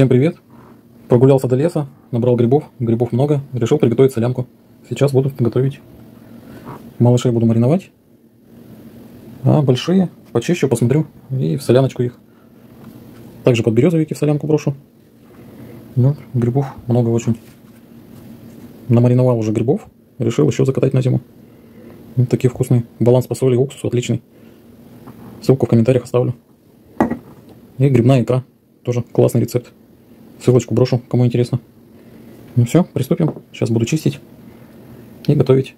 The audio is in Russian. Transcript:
Всем привет! Прогулялся до леса, набрал грибов, грибов много, решил приготовить солянку. Сейчас буду готовить. Малышей буду мариновать, а большие почищу, посмотрю и в соляночку их. Также подберезовики в солянку брошу. Ну, грибов много очень. Намариновал уже грибов, решил еще закатать на зиму. Вот такие вкусные. Баланс по соли и уксусу отличный. Ссылку в комментариях оставлю. И грибная икра. Тоже классный рецепт. Ссылочку брошу, кому интересно. Ну все, приступим. Сейчас буду чистить и готовить.